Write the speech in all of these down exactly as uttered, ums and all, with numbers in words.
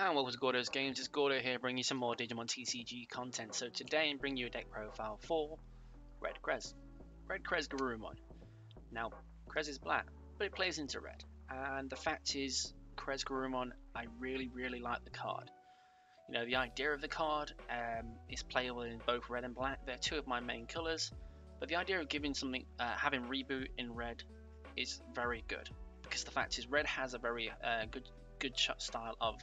And welcome to Gordo's Games, it's Gordo here bringing you some more Digimon T C G content. So today I'm bringing you a deck profile for Red Cres, Red Cresgarurumon. Now, Cres is black, but it plays into red. And the fact is, Cresgarurumon, I really, really like the card. You know, the idea of the card um, is playable in both red and black. They're two of my main colours. But the idea of giving something, uh, having reboot in red is very good. Because the fact is, red has a very uh, good, good shot style of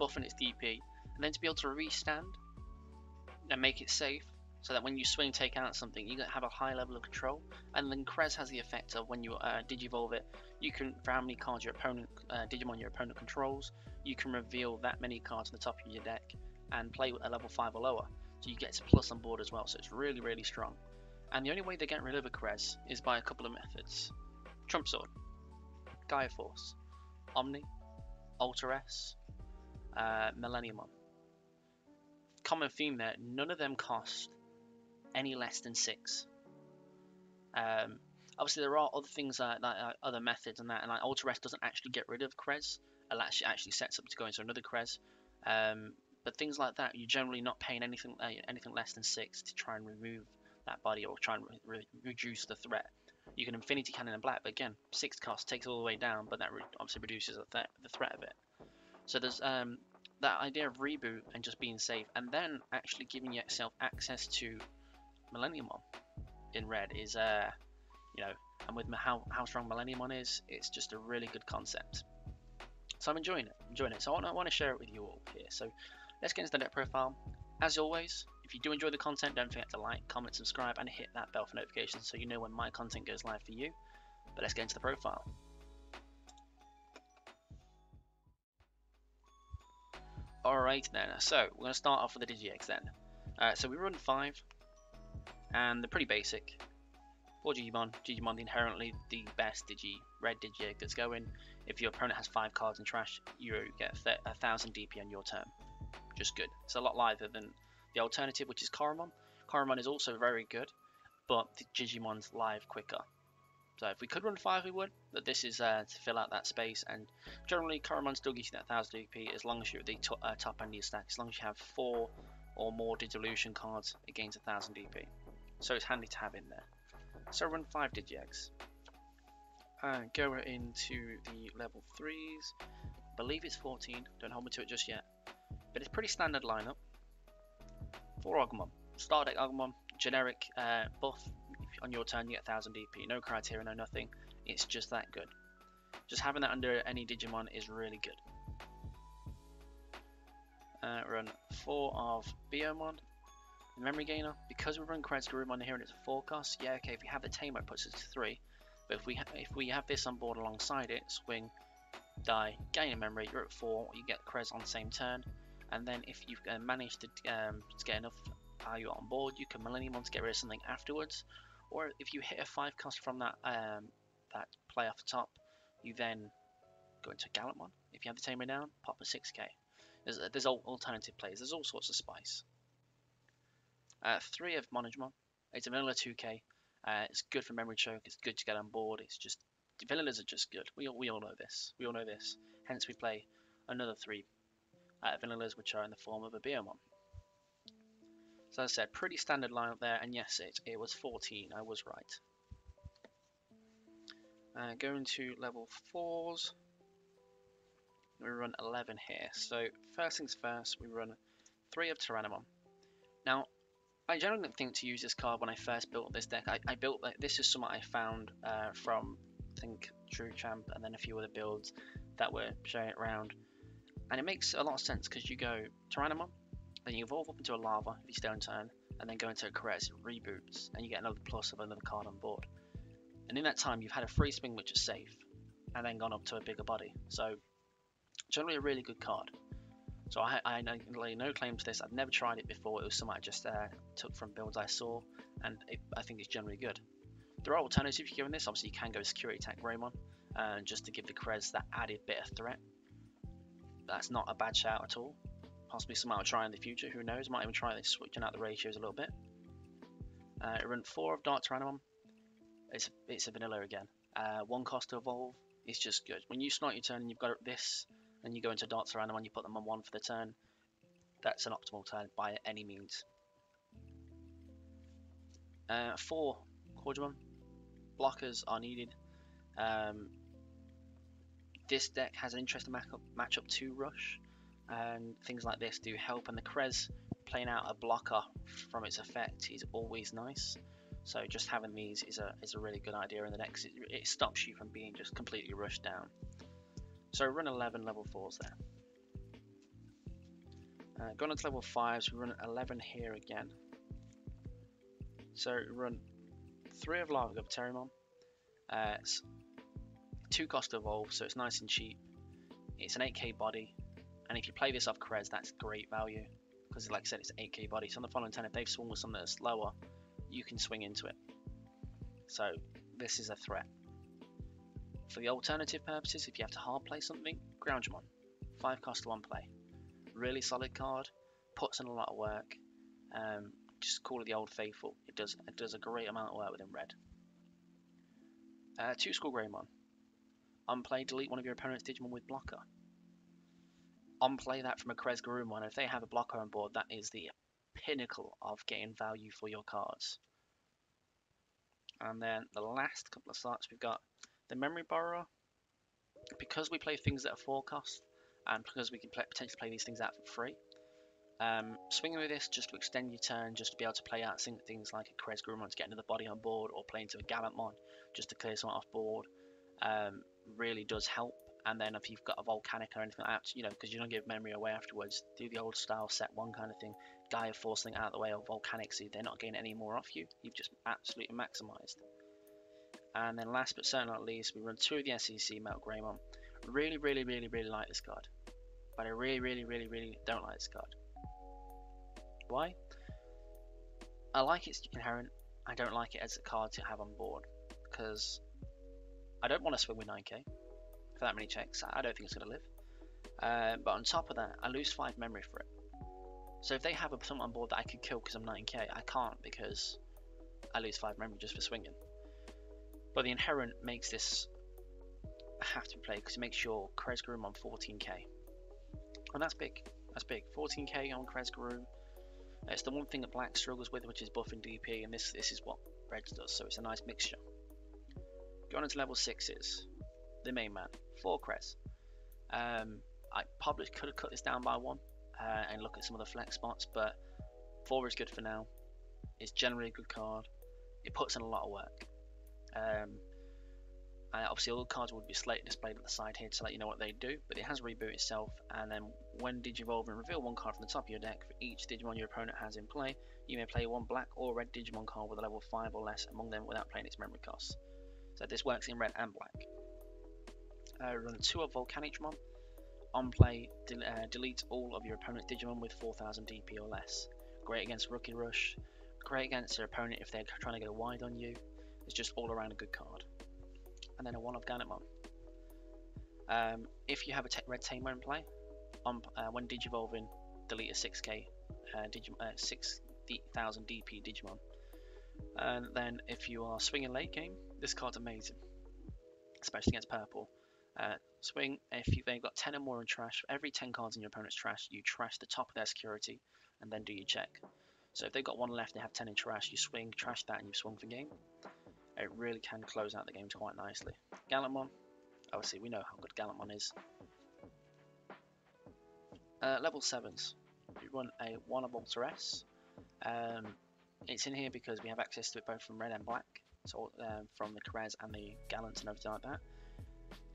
buffing its D P, and then to be able to restand and make it safe so that when you swing take out something you have a high level of control. And then Cres has the effect of when you uh, digivolve it, you can, for how many cards your opponent uh, Digimon your opponent controls, you can reveal that many cards on the top of your deck and play with a level five or lower, so you get plus on board as well. So it's really, really strong. And the only way to get rid of a Cres is by a couple of methods: Trump Sword, Gaia Force, Omni, Alterrest, Uh, Millenniummon. Common theme there, none of them cost any less than six. Um, obviously there are other things that, that uh, other methods and that, and like Alterrest doesn't actually get rid of Cres, it actually, actually sets up to go into another Cres. Um, but things like that, you're generally not paying anything uh, anything less than six to try and remove that body or try and re re reduce the threat. You can Infinity Cannon in black, but again, six cost takes it all the way down, but that re obviously reduces the, th the threat of it. So there's um, that idea of reboot and just being safe, and then actually giving yourself access to Millenniummon in red is, uh, you know, and with how, how strong Millenniummon is, it's just a really good concept. So I'm enjoying it, enjoying it. So I want to share it with you all here. So let's get into the deck profile. As always, if you do enjoy the content, don't forget to like, comment, subscribe, and hit that bell for notifications so you know when my content goes live for you. But let's get into the profile. Alright then, so we're going to start off with the DigiX then. Uh, so we run five, and they're pretty basic. Four Gigimon, Gigimon inherently the best Digi, red DigiX that's going. If your opponent has five cards in trash, you get a thousand D P on your turn. Just good. It's a lot lighter than the alternative, which is Koromon. Koromon is also very good, but the Digimon's live quicker. So if we could run five, we would, but this is uh, to fill out that space. And generally, Coromon still gives you that one thousand D P as long as you're at the to uh, top end of your stack, as long as you have four or more Digivolution cards, it gains one thousand D P. So it's handy to have in there. So run five Digieggs. Uh, go into the level threes. I believe it's fourteen, don't hold me to it just yet. But it's pretty standard lineup. four Agumon, Star Deck Agumon, generic uh, buff. On your turn you get one thousand D P, no criteria, no nothing, it's just that good. Just having that under any Digimon is really good. Uh, run four of BeoMon, Memory Gainer. Because we run CresGarurumon here and it's a four cost, yeah okay, if we have the Tamer it puts us to three, but if we, ha if we have this on board alongside it, swing, die, gain a memory, you're at four, you get Cres on the same turn, and then if you've uh, managed to, um, to get enough value on board, you can Millenniummon to get rid of something afterwards. Or if you hit a five cost from that um, that play off the top, you then go into Gallantmon. If you have the Tamer down, pop a six K. There's, there's alternative plays. There's all sorts of spice. Uh, three of Monagemon. It's a vanilla two K. Uh, it's good for memory choke. It's good to get on board. It's just, vanillas are just good. We all, we all know this. We all know this. Hence we play another three uh, vanillas, which are in the form of a Bearmon. So as I said, pretty standard lineup there, and yes, it, it was fourteen, I was right. Uh, going to level fours, we run eleven here. So first things first, we run three of Tyrannomon. Now, I generally didn't think to use this card when I first built this deck. I, I built, this is something I found uh, from, I think, True Champ, and then a few other builds that were showing it around. And it makes a lot of sense, because you go Tyrannomon, then you evolve up into a Lava if you stay on turn, and then go into a Cres, reboots, and you get another plus of another card on board. And in that time, you've had a free swing, which is safe, and then gone up to a bigger body. So, generally a really good card. So I, I lay no claim to this. I've never tried it before. It was something I just uh, took from builds I saw, and it, I think it's generally good. There are alternatives given this. Obviously, you can go Security Attack Raymon, uh, just to give the Cres that added bit of threat. That's not a bad shout at all. Possibly some I'll try in the future, who knows, might even try this, switching out the ratios a little bit. Uh, run four of Dark Tyrannomon, it's, it's a vanilla again. Uh, one cost to evolve, it's just good. When you start your turn and you've got this Then you go into Dark Tyrannomon, you put them on one for the turn. That's an optimal turn by any means. Uh, four Coredramon. Blockers are needed. Um, this deck has an interesting matchup to Rush, and things like this do help. And the Cres playing out a blocker from its effect is always nice. So just having these is a is a really good idea in the deck. It, it stops you from being just completely rushed down. So run eleven level fours there. Uh, going on to level fives, we run eleven here again. So we run three of Lava Gub Terrymon. Uh, it's two cost to evolve, so it's nice and cheap. It's an eight K body, and if you play this off Krez, that's great value because, like I said, it's an eight K body. So on the following turn, if they've swung with something that's lower, you can swing into it. So this is a threat. For the alternative purposes, if you have to hard play something, Groundramon, five cost to one play. Really solid card, puts in a lot of work. Um, just call it the Old Faithful. It does it does a great amount of work within red. Uh, two school Greymon. On play, delete one of your opponent's Digimon with blocker. On play that from a CresGarurumon. If they have a blocker on board, that is the pinnacle of getting value for your cards. And then the last couple of slots, we've got the Memory Borrower. Because we play things that are four cost, and because we can play, potentially play these things out for free, um, swinging with this just to extend your turn, just to be able to play out things like a CresGarurumon to get another body on board, or play into a Gallantmon just to clear someone off board, um, really does help. And then if you've got a Volcanic or anything like that, you know, because you don't give memory away afterwards, do the old style set one kind of thing, Gaia Force thing out of the way, or Volcanic, so they're not getting any more off you. You've just absolutely maximized. And then last but certainly not least, we run two of the S E C Metal Greymon. Really, really, really, really like this card. But I really, really, really, really don't like this card. Why? I like its inherent. I don't like it as a card to have on board, because I don't want to swing with nine K. For that many checks, I don't think it's going to live. Uh, but on top of that, I lose five memory for it. So if they have a, someone on board that I could kill because I'm nine K, I can't, because I lose five memory just for swinging. But the inherent makes this have to be played, because it makes your CresGarum on fourteen K, and that's big. That's big. fourteen K on CresGarum. It's the one thing that black struggles with, which is buffing D P, and this this is what red does. So it's a nice mixture. Going into level sixes. The main man, four Cres. Um, I probably could have cut this down by one uh, and look at some of the flex spots, but four is good for now. It's generally a good card. It puts in a lot of work. Um, and obviously, all the cards would be slate displayed at the side here to let you know what they do, but it has reboot itself. And then when Digivolve and reveal one card from the top of your deck for each Digimon your opponent has in play, you may play one black or red Digimon card with a level five or less among them without playing its memory costs. So this works in red and black. Uh, run two of Volcanicmon. On play, del uh, delete all of your opponent's Digimon with four thousand D P or less. Great against Rookie Rush. Great against your opponent if they're trying to get a wide on you. It's just all around a good card. And then a one of Gannetmon. Um, if you have a red Tamer in play, on, uh, when Digivolving, delete a six K uh, Digimon, uh, six thousand D P Digimon. And then if you are swinging late game, this card's amazing, especially against purple. Uh, swing, if you, they've got ten or more in trash, every ten cards in your opponent's trash, you trash the top of their security and then do your check. So if they've got one left, they have ten in trash, you swing, trash that, and you've swung for game. It really can close out the game quite nicely. Gallantmon, obviously we know how good Gallantmon is. Uh, level sevens, we run a one of Alterrest. Um, it's in here because we have access to it both from red and black, so um, from the Krez and the Gallant and everything like that.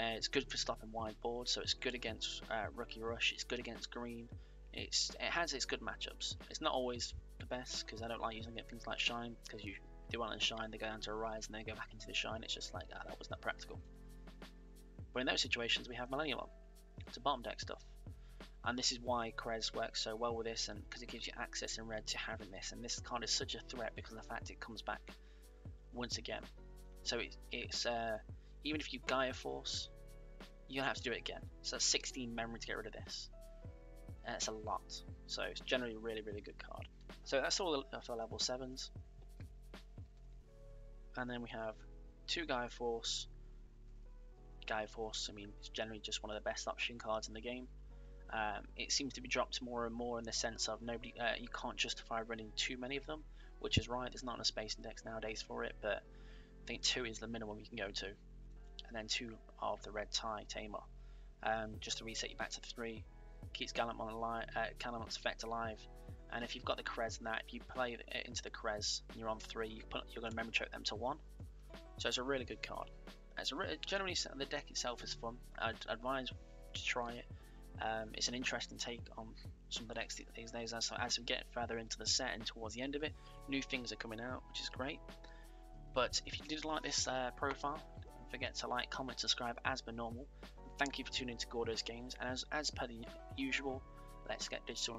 Uh, it's good for stopping wide boards, so it's good against uh, Rookie Rush, it's good against green. It's It has its good matchups. It's not always the best, because I don't like using it things like Shine, because you do want to Shine, they go down to a Rise, and they go back into the Shine. It's just like, ah, that was not practical. But in those situations, we have Millenniummon. It's a bottom deck stuff. And this is why Krez works so well with this, and because it gives you access in red to having this. And this card is such a threat because of the fact it comes back once again. So it, it's... Uh, Even if you Gaia Force, you're gonna have to do it again. So that's sixteen memory to get rid of this. And it's a lot. So it's generally a really, really good card. So that's all for level sevens. And then we have two Gaia Force, Gaia Force, I mean, it's generally just one of the best option cards in the game. Um, it seems to be dropped more and more in the sense of nobody, uh, you can't justify running too many of them, which is right. There's not enough space index nowadays for it, but I think two is the minimum you can go to, and then two of the red tie tamer, um, just to reset you back to three. Keeps Gallantmon alive, uh, Gallantmon's effect alive, and if you've got the Krez and that, if you play into the Krez and you're on three, you put, you're going to memory choke them to one. So it's a really good card. It's a re generally the deck itself is fun. I'd advise to try it. Um, it's an interesting take on some of the decks these days. As, as we get further into the set and towards the end of it, new things are coming out, which is great. But if you did like this uh, profile, don't forget to like, comment, subscribe as per normal. Thank you for tuning in to Gordo's Games, and as, as per the usual, let's get digital.